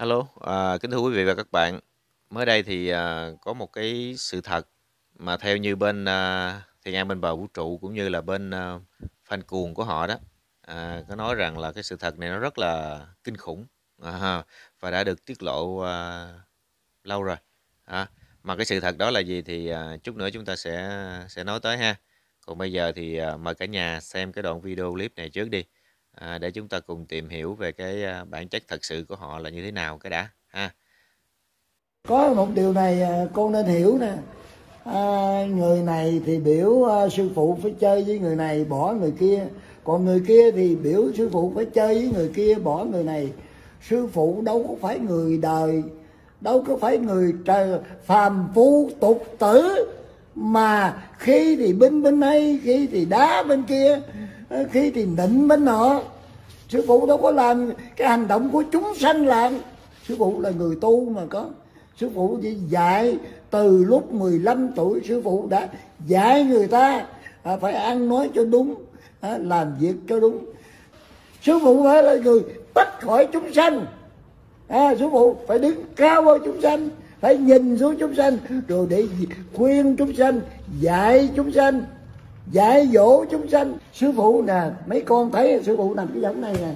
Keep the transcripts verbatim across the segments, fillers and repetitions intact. Hello, à, kính thưa quý vị và các bạn. Mới đây thì à, có một cái sự thật mà theo như bên à, Thiên An bên bờ vũ trụ cũng như là bên à, fan cuồng của họ đó à, có nói rằng là cái sự thật này nó rất là kinh khủng à, và đã được tiết lộ à, lâu rồi. À, mà cái sự thật đó là gì thì à, chút nữa chúng ta sẽ sẽ nói tới ha. Còn bây giờ thì à, mời cả nhà xem cái đoạn video clip này trước đi. À, để chúng ta cùng tìm hiểu về cái à, bản chất thật sự của họ là như thế nào cái đã ha. Có một điều này cô nên hiểu nè, à, người này thì biểu à, sư phụ phải chơi với người này bỏ người kia, còn người kia thì biểu sư phụ phải chơi với người kia bỏ người này. Sư phụ đâu có phải người đời, đâu có phải người trời phàm phu tục tử, mà khi thì binh bên ấy, khi thì đá bên kia, khi thì định bên nọ. Sư phụ đâu có làm cái hành động của chúng sanh làm. Sư phụ là người tu mà có. Sư phụ chỉ dạy từ lúc mười lăm tuổi, sư phụ đã dạy người ta à, phải ăn nói cho đúng, à, làm việc cho đúng. Sư phụ phải là người tách khỏi chúng sanh à, sư phụ phải đứng cao hơn chúng sanh, phải nhìn xuống chúng sanh, rồi để khuyên chúng sanh, dạy chúng sanh, dạy dỗ chúng sanh. Sư phụ nè, mấy con thấy sư phụ nằm cái giống này nè,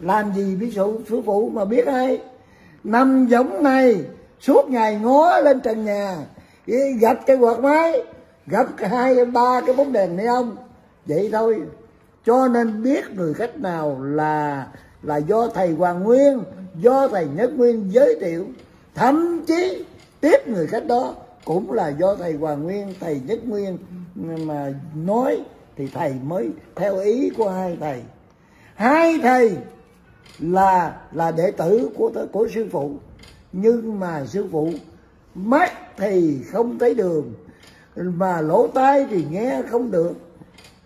làm gì ví dụ sư phụ mà biết ai nằm giống này suốt ngày ngó lên trần nhà, gặp cái quạt máy, gặp hai ba cái bóng đèn này không, vậy thôi. Cho nên biết người khách nào là là do thầy Hoàng Nguyên, do thầy Nhất Nguyên giới thiệu, thậm chí tiếp người khách đó cũng là do thầy Hoàng Nguyên, thầy Nhất Nguyên mà nói thì thầy mới theo ý của hai thầy. Hai thầy là là đệ tử của của sư phụ, nhưng mà sư phụ mắt thì không thấy đường, mà lỗ tai thì nghe không được.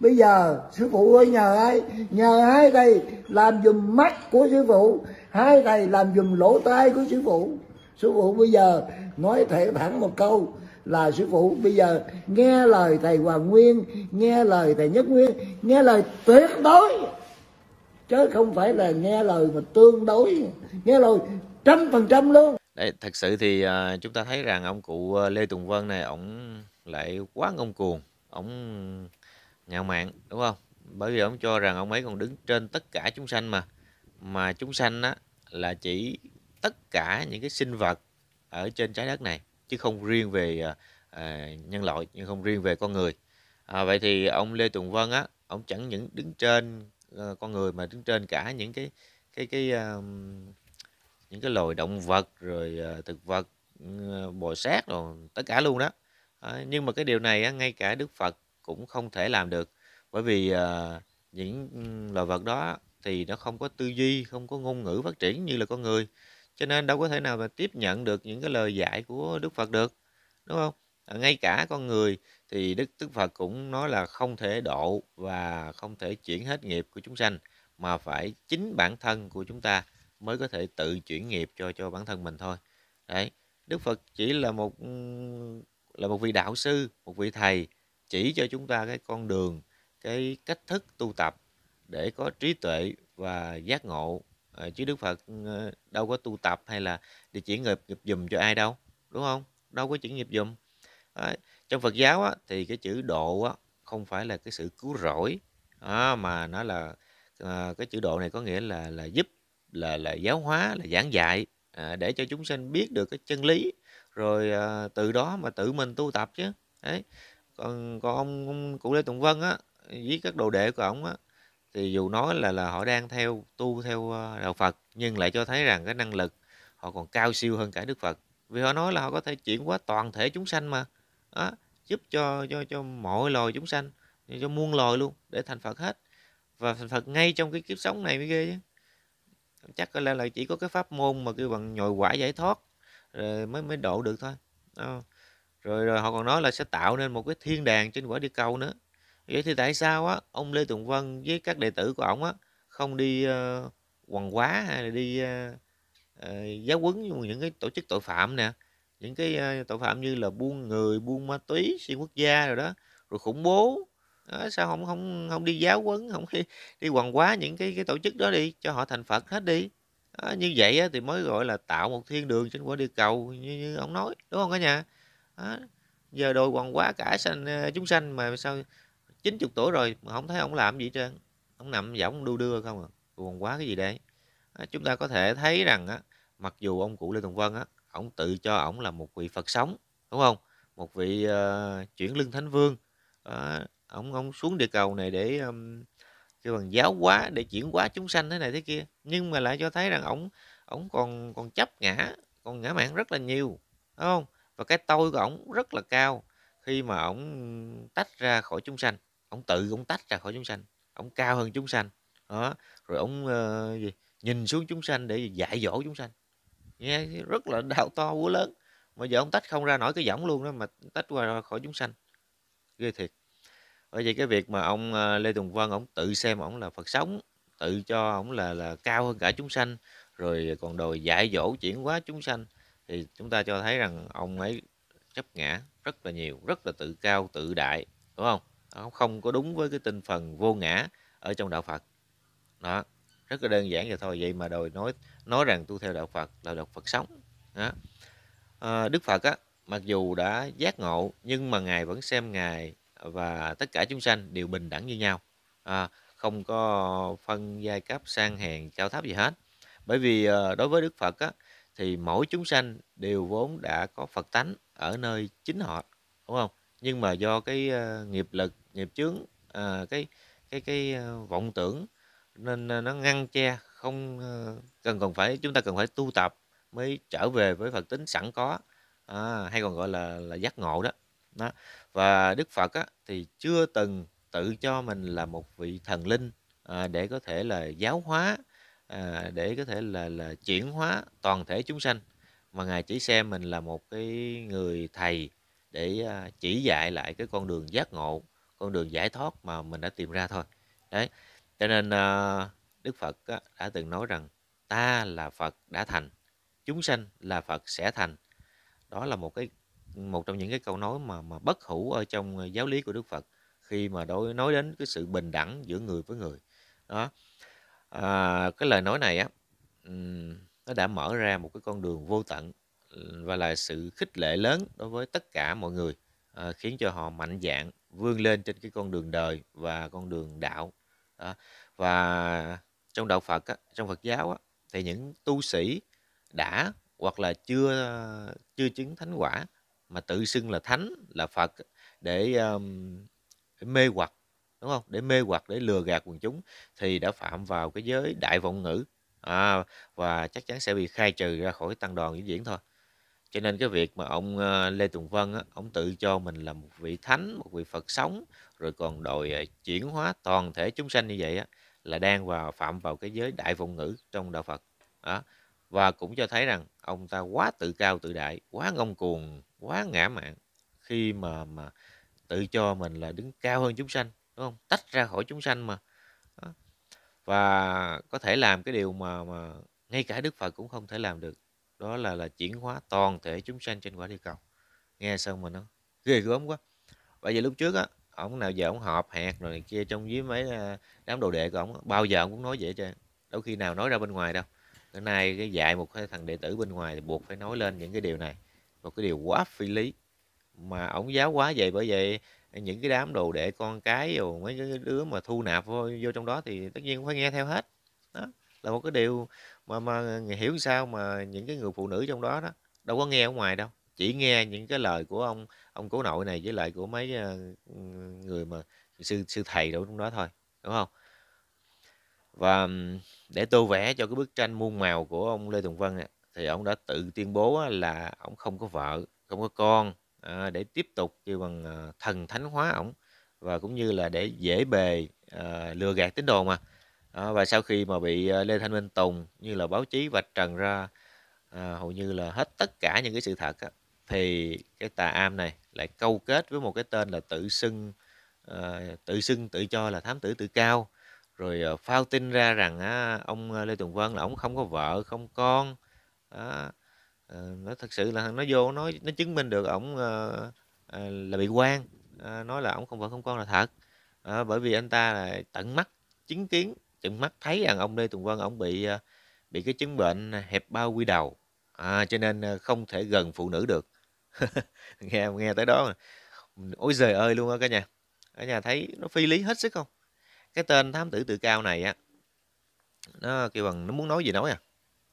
Bây giờ sư phụ ơi, nhờ ai? Nhờ hai thầy làm dùm mắt của sư phụ, hai thầy làm dùm lỗ tai của sư phụ. Sư phụ bây giờ nói thẳng thẳng một câu là sư phụ bây giờ nghe lời thầy Hoàng Nguyên, nghe lời thầy Nhất Nguyên, nghe lời tuyệt đối, chứ không phải là nghe lời mà tương đối, nghe lời trăm phần trăm luôn. Đấy, thật sự thì uh, chúng ta thấy rằng ông cụ Lê Tùng Vân này, ổng lại quá ngông cuồng, ổng ngạo mạn, đúng không? Bởi vì ổng cho rằng ông ấy còn đứng trên tất cả chúng sanh mà, mà chúng sanh á là chỉ tất cả những cái sinh vật ở trên trái đất này, chứ không riêng về à, nhân loại, nhưng không riêng về con người. À, vậy thì ông Lê Tùng Vân á, ông chẳng những đứng trên à, con người mà đứng trên cả những cái cái cái à, những cái loài động vật rồi à, thực vật, à, bò sát rồi tất cả luôn đó. À, nhưng mà cái điều này á, ngay cả Đức Phật cũng không thể làm được, bởi vì à, những loài vật đó thì nó không có tư duy, không có ngôn ngữ phát triển như là con người. Cho nên đâu có thể nào mà tiếp nhận được những cái lời dạy của Đức Phật được, đúng không? Ngay cả con người thì Đức Đức Phật cũng nói là không thể độ và không thể chuyển hết nghiệp của chúng sanh, mà phải chính bản thân của chúng ta mới có thể tự chuyển nghiệp cho cho bản thân mình thôi. Đấy, Đức Phật chỉ là một là một vị đạo sư, một vị thầy chỉ cho chúng ta cái con đường, cái cách thức tu tập để có trí tuệ và giác ngộ. Chứ Đức Phật đâu có tu tập hay là để chuyển nghiệp, nghiệp dùm cho ai đâu, đúng không? Đâu có chuyển nghiệp dùm. À, trong Phật giáo á, thì cái chữ độ á, không phải là cái sự cứu rỗi, à, mà nó là à, cái chữ độ này có nghĩa là là giúp, là là giáo hóa, là giảng dạy, à, để cho chúng sinh biết được cái chân lý, rồi à, từ đó mà tự mình tu tập chứ. Đấy. Còn, còn ông, ông cụ Lê Tùng Vân á, với các đồ đệ của ông á, thì dù nói là là họ đang theo tu theo đạo Phật, nhưng lại cho thấy rằng cái năng lực họ còn cao siêu hơn cả Đức Phật, vì họ nói là họ có thể chuyển qua toàn thể chúng sanh mà, đó, giúp cho cho cho mọi loài chúng sanh, cho muôn loài luôn để thành Phật hết, và thành Phật ngay trong cái kiếp sống này mới ghê chứ. Chắc là là chỉ có cái pháp môn mà kêu bằng nhồi quả giải thoát rồi mới mới độ được thôi. Đó. Rồi rồi họ còn nói là sẽ tạo nên một cái thiên đàng trên quả địa cầu nữa. Vậy thì tại sao á, ông Lê Tùng Vân với các đệ tử của ổng á không đi uh, quần hóa hay là đi uh, uh, giáo huấn những cái tổ chức tội phạm nè, những cái uh, tội phạm như là buôn người, buôn ma túy, xuyên quốc gia rồi đó, rồi khủng bố. Đó, sao không không không đi giáo huấn, không đi, đi quần hóa những cái cái tổ chức đó đi cho họ thành Phật hết đi. Đó, như vậy á, thì mới gọi là tạo một thiên đường trên quả địa cầu như, như ông nói, đúng không cả nhà? Đó, giờ đồi quằn quá cả sanh chúng sanh mà sao chín mươi tuổi rồi mà không thấy ông làm gì trơn, ông nằm võng đu đưa không à, quằn quá cái gì đấy. Đó, chúng ta có thể thấy rằng á, mặc dù ông cụ Lê Tùng Vân á, ông tự cho ông là một vị Phật sống, đúng không? Một vị uh, chuyển lưng thánh vương. Đó, ông ông xuống địa cầu này để um, kêu bằng giáo hóa, để chuyển hóa chúng sanh thế này thế kia, nhưng mà lại cho thấy rằng ổng ổng còn còn chấp ngã, còn ngã mạn rất là nhiều, đúng không? Và cái tôi của ổng rất là cao, khi mà ổng tách ra khỏi chúng sanh, ổng tự ổng tách ra khỏi chúng sanh, ổng cao hơn chúng sanh đó, rồi ổng uh, gì nhìn xuống chúng sanh để dạy dỗ chúng sanh, nghe rất là đạo to quá lớn, mà giờ ổng tách không ra nổi cái võng luôn đó, mà tách qua khỏi chúng sanh ghê thiệt. Bởi vậy cái việc mà ông Lê Tùng Vân ông tự xem ông là Phật sống, tự cho ông là là cao hơn cả chúng sanh, rồi còn đòi dạy dỗ chuyển hóa chúng sanh, thì chúng ta cho thấy rằng ông ấy chấp ngã rất là nhiều, rất là tự cao tự đại, đúng không? Ông không có đúng với cái tinh thần vô ngã ở trong đạo Phật. Đó, rất là đơn giản vậy thôi, vậy mà đòi nói nói rằng tu theo đạo Phật là đạo Phật sống. Đó. À, Đức Phật á, mặc dù đã giác ngộ nhưng mà ngài vẫn xem ngài và tất cả chúng sanh đều bình đẳng như nhau, à, không có phân giai cấp sang hèn cao thấp gì hết. Bởi vì à, đối với Đức Phật á, thì mỗi chúng sanh đều vốn đã có Phật tánh ở nơi chính họ, đúng không? Nhưng mà do cái à, nghiệp lực, nghiệp chướng, à, cái cái cái à, vọng tưởng nên à, nó ngăn che, không à, cần còn phải chúng ta cần phải tu tập mới trở về với Phật tính sẵn có, à, hay còn gọi là là giác ngộ đó. Đó. Và Đức Phật á, thì chưa từng tự cho mình là một vị thần linh à, để có thể là giáo hóa, à, để có thể là, là chuyển hóa toàn thể chúng sanh, mà ngài chỉ xem mình là một cái người thầy để à, chỉ dạy lại cái con đường giác ngộ, con đường giải thoát mà mình đã tìm ra thôi. Đấy, cho nên à, Đức Phật á, đã từng nói rằng ta là Phật đã thành, chúng sanh là Phật sẽ thành. Đó là một cái một trong những cái câu nói mà mà bất hủ ở trong giáo lý của Đức Phật, khi mà đối nói đến cái sự bình đẳng giữa người với người. Đó, à, cái lời nói này á, nó đã mở ra một cái con đường vô tận và là sự khích lệ lớn đối với tất cả mọi người, à, khiến cho họ mạnh dạn vươn lên trên cái con đường đời và con đường đạo. Đó. Và trong đạo Phật á, trong Phật giáo á, thì những tu sĩ đã hoặc là chưa chưa chứng thánh quả mà tự xưng là thánh, là Phật để, um, để mê hoặc, đúng không? Để mê hoặc, để lừa gạt quần chúng, thì đã phạm vào cái giới đại vọng ngữ, à, và chắc chắn sẽ bị khai trừ ra khỏi tăng đoàn vĩnh viễn thôi. Cho nên cái việc mà ông Lê Tùng Vân á, ông tự cho mình là một vị thánh, một vị Phật sống, rồi còn đòi chuyển hóa toàn thể chúng sanh như vậy á, là đang vào phạm vào cái giới đại vọng ngữ trong đạo Phật. Đó. Và cũng cho thấy rằng ông ta quá tự cao tự đại, quá ngông cuồng, quá ngã mạn, khi mà mà tự cho mình là đứng cao hơn chúng sanh, đúng không? Tách ra khỏi chúng sanh mà. Đó. Và có thể làm cái điều mà mà ngay cả Đức Phật cũng không thể làm được, đó là là chuyển hóa toàn thể chúng sanh trên quả địa cầu. Nghe xong mà nó ghê gớm quá. Bởi vì lúc trước á, ông nào giờ ông họp hẹt rồi này kia trong với mấy đám đồ đệ của ông, bao giờ ông cũng nói vậy chứ, đâu khi nào nói ra bên ngoài đâu. Bữa nay cái dạy một cái thằng đệ tử bên ngoài thì buộc phải nói lên những cái điều này, một cái điều quá phi lý mà ổng giáo quá vậy. Bởi vậy những cái đám đồ đệ con cái rồi mấy cái đứa mà thu nạp vô, vô trong đó thì tất nhiên cũng phải nghe theo hết. Đó là một cái điều mà mà hiểu sao mà những cái người phụ nữ trong đó đó đâu có nghe ở ngoài đâu, chỉ nghe những cái lời của ông ông cố nội này với lại của mấy người mà sư sư thầy đổ trong đó thôi, đúng không? Và để tô vẽ cho cái bức tranh muôn màu của ông Lê Tùng Vân này, thì ông đã tự tuyên bố là ông không có vợ, không có con, à, để tiếp tục kêu bằng thần thánh hóa ổng, và cũng như là để dễ bề à, lừa gạt tín đồ mà. À, và sau khi mà bị Lê Thanh Minh Tùng như là báo chí vạch trần ra à, hầu như là hết tất cả những cái sự thật á, thì cái tà am này lại câu kết với một cái tên là tự xưng à, tự xưng tự cho là thám tử tự cao, rồi phao tin ra rằng á, ông Lê Tùng Vân là ông không có vợ không con. Đó. Nó thật sự là nó vô nó nó chứng minh được ổng uh, là bị quan, uh, nói là ổng không vợ không con là thật, uh, bởi vì anh ta là tận mắt chứng kiến, tận mắt thấy rằng ông Lê Tùng Vân ổng bị uh, bị cái chứng bệnh hẹp bao quy đầu, à, cho nên không thể gần phụ nữ được. nghe nghe tới đó mà. Ôi giời ơi luôn á cả nhà. Cả nhà thấy nó phi lý hết sức không? Cái tên thám tử tự cao này á, nó kêu bằng nó muốn nói gì nói à,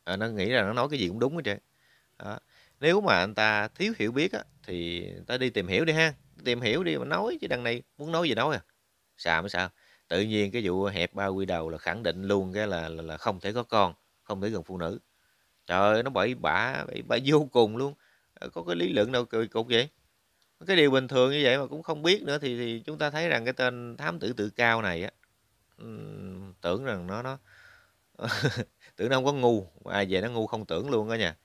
à nó nghĩ là nó nói cái gì cũng đúng hết trơn. Nếu mà anh ta thiếu hiểu biết á, thì ta đi tìm hiểu đi ha, tìm hiểu đi mà nói, chứ đằng này muốn nói gì nói à, xàm mới sao. Tự nhiên cái vụ hẹp bao quy đầu là khẳng định luôn cái là, là là không thể có con, không thể gần phụ nữ. Trời ơi, nó bậy bạ, bậy bạ vô cùng luôn. Có cái lý luận đâu kỳ cục vậy? Cái điều bình thường như vậy mà cũng không biết nữa, thì, thì chúng ta thấy rằng cái tên thám tử tự cao này á, tưởng rằng nó nó tưởng nó không có ngu, ai về nó ngu không tưởng luôn đó nha.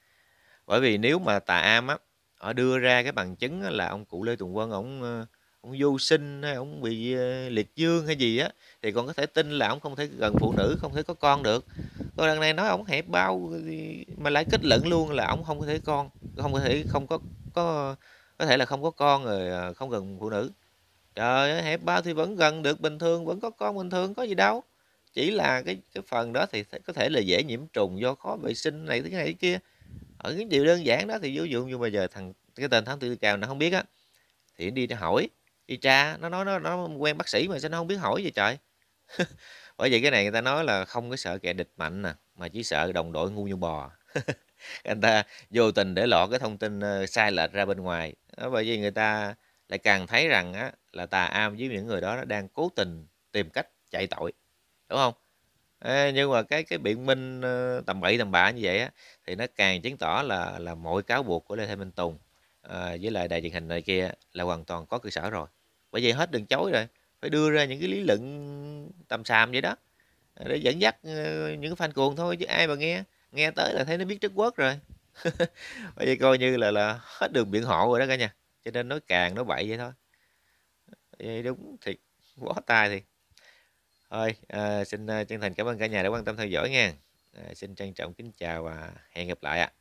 Bởi vì nếu mà tà am á, họ đưa ra cái bằng chứng là ông cụ Lê Tùng Vân ổng ông vô sinh hay ông bị liệt dương hay gì á, thì còn có thể tin là ông không thể gần phụ nữ, không thể có con được. Còn đằng này nói ông hẹp bao mà lại kết luận luôn là ông không có thể con, không có thể không có có có thể là không có con rồi không gần phụ nữ. Trời ơi, hẹp bao thì vẫn gần được bình thường, vẫn có con bình thường, có gì đâu. Chỉ là cái cái phần đó thì có thể là dễ nhiễm trùng do khó vệ sinh này thế này thế kia. Ở cái điều đơn giản đó thì vô dụng, nhưng bây giờ thằng cái tên thám tử cao nó không biết á, thì đi hỏi đi tra, nó nói nó, nó quen bác sĩ mà sao nó không biết hỏi vậy trời. Bởi vậy cái này người ta nói là không có sợ kẻ địch mạnh nè, mà chỉ sợ đồng đội ngu như bò. Anh ta vô tình để lọt cái thông tin sai lệch ra bên ngoài. Bởi vì người ta lại càng thấy rằng á, là tà am với những người đó nó đang cố tình tìm cách chạy tội, đúng không? À, nhưng mà cái cái biện minh tầm bậy tầm bạ như vậy á, thì nó càng chứng tỏ là là mọi cáo buộc của Lê Thanh Minh Tùng à, với lại đài truyền hình này kia là hoàn toàn có cơ sở rồi. Bởi vậy hết đường chối rồi, phải đưa ra những cái lý luận tầm xàm vậy đó để dẫn dắt những fan cuồng thôi, chứ ai mà nghe nghe tới là thấy nó biết trất quất rồi. Bởi vậy coi như là là hết đường biện hộ rồi đó cả nhà, cho nên nói càng nói bậy vậy thôi. Vậy đúng thiệt, bó tay thì thôi. À, xin chân thành cảm ơn cả nhà đã quan tâm theo dõi nha. À, xin trân trọng kính chào và hẹn gặp lại ạ. À.